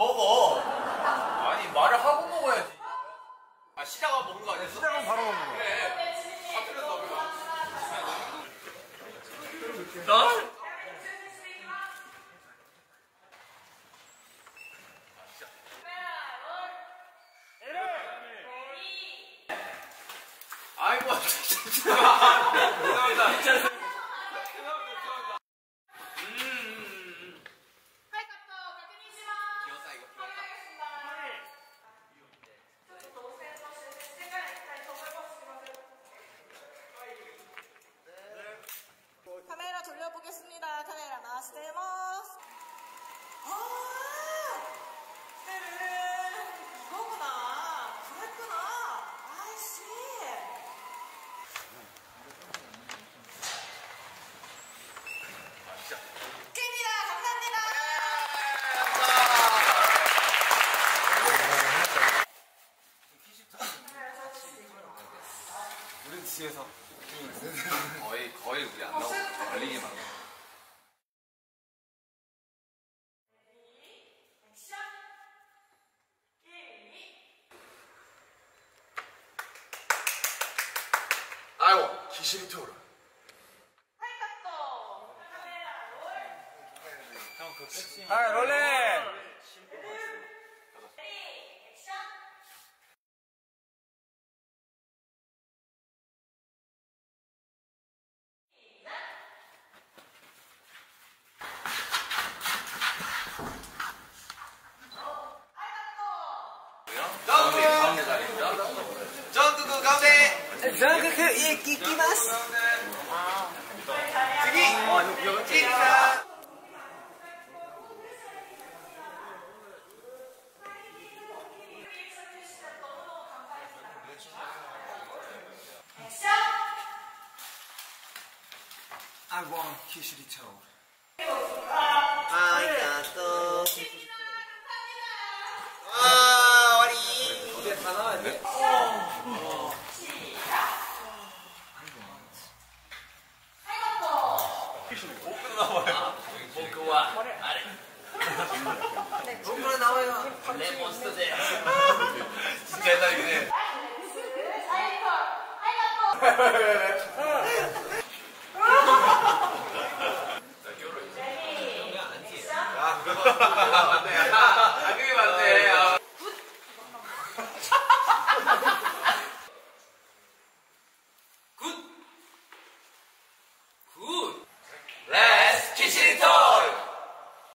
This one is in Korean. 먹어. 아니 말을 하고 먹어야지. 아 시작하면 먹는 거 아니야? 시작하면 바로 먹는 거야. 그래. 다 틀렸어 그거. 나? 아이고 진짜. 죄송합니다. 진짜. 카메라 돌려보겠습니다. 카메라 나와주세요. 아, 그때는 이거구나. 그랬구나. 아이씨. 깁니다. 감사합니다. 우리 뒤에서 거의 우리 안 나오고 걸리기만 해. 아이고 기실이 튀어라. 아 롤렛. 전국구 가운데 전국구 예 끼끼마스 여기 끼끼마 I want 키시리토 아이가또 다 나와야 돼? 시작! 복근 나와요. 복근와 아래 복근 나와요. 레몬스터제 진짜 옛날이네. 나 겨울에 야, 그거